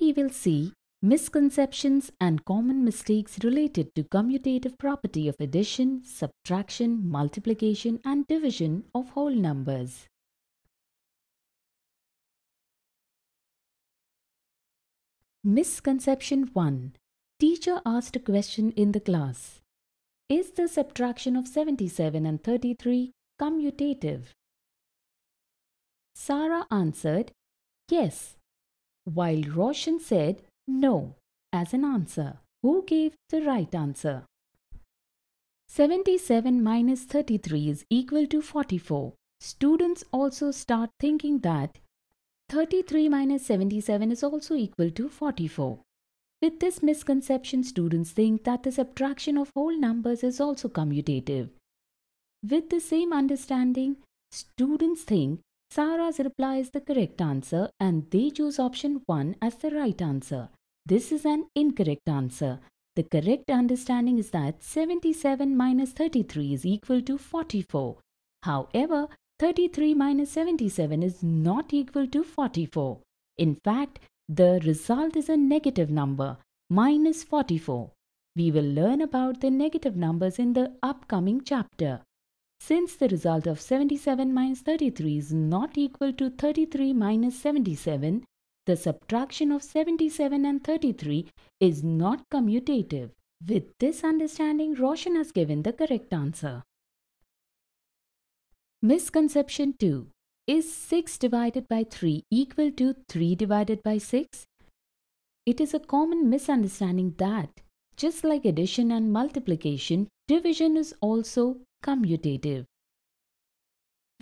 we will see misconceptions and common mistakes related to commutative property of addition, subtraction, multiplication and division of whole numbers. Misconception 1. Teacher asked a question in the class. Is the subtraction of 77 and 33 commutative? Sarah answered yes, while Roshan said no as an answer. Who gave the right answer? 77 minus 33 is equal to 44. Students also start thinking that 33 minus 77 is also equal to 44. With this misconception, students think that the subtraction of whole numbers is also commutative. With the same understanding, students think Sarah's reply is the correct answer and they choose option 1 as the right answer. This is an incorrect answer. The correct understanding is that 77 minus 33 is equal to 44. However, 33 minus 77 is not equal to 44. In fact, the result is a negative number, minus 44. We will learn about the negative numbers in the upcoming chapter. Since the result of 77 minus 33 is not equal to 33 minus 77, the subtraction of 77 and 33 is not commutative. With this understanding, Roshan has given the correct answer. Misconception 2. Is 6 divided by 3 equal to 3 divided by 6? It is a common misunderstanding that, just like addition and multiplication, division is also commutative.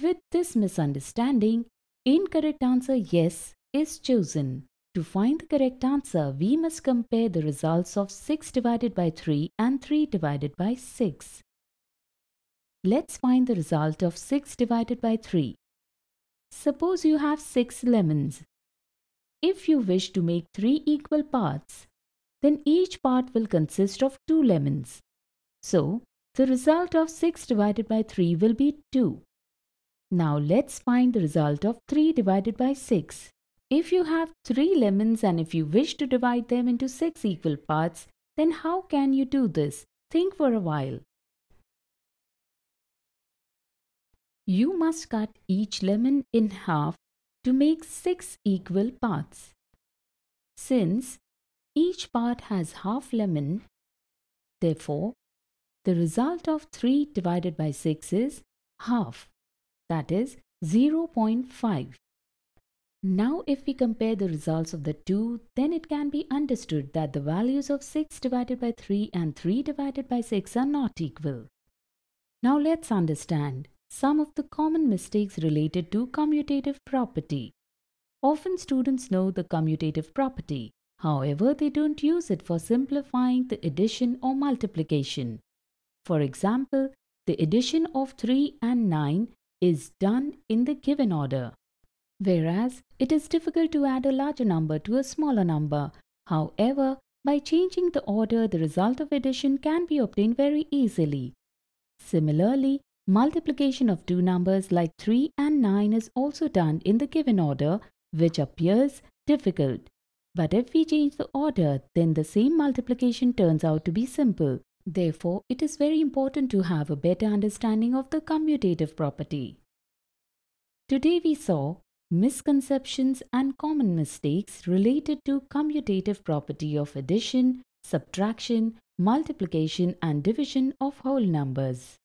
With this misunderstanding, incorrect answer yes is chosen. To find the correct answer, we must compare the results of 6 divided by 3 and 3 divided by 6. Let's find the result of 6 divided by 3. Suppose you have 6 lemons. If you wish to make 3 equal parts, then each part will consist of 2 lemons. So, the result of 6 divided by 3 will be 2. Now let's find the result of 3 divided by 6. If you have 3 lemons and if you wish to divide them into 6 equal parts, then how can you do this? Think for a while. You must cut each lemon in half to make 6 equal parts. Since each part has half lemon, therefore, the result of 3 divided by 6 is half, that is 0.5. Now if we compare the results of the two, then it can be understood that the values of 6 divided by 3 and 3 divided by 6 are not equal. Now let's understand some of the common mistakes related to commutative property. Often students know the commutative property. However, they don't use it for simplifying the addition or multiplication. For example, the addition of 3 and 9 is done in the given order, whereas it is difficult to add a larger number to a smaller number. However, by changing the order, the result of addition can be obtained very easily. Similarly, multiplication of two numbers like 3 and 9 is also done in the given order, which appears difficult. But if we change the order, then the same multiplication turns out to be simple. Therefore, it is very important to have a better understanding of the commutative property. Today we saw misconceptions and common mistakes related to commutative property of addition, subtraction, multiplication and division of whole numbers.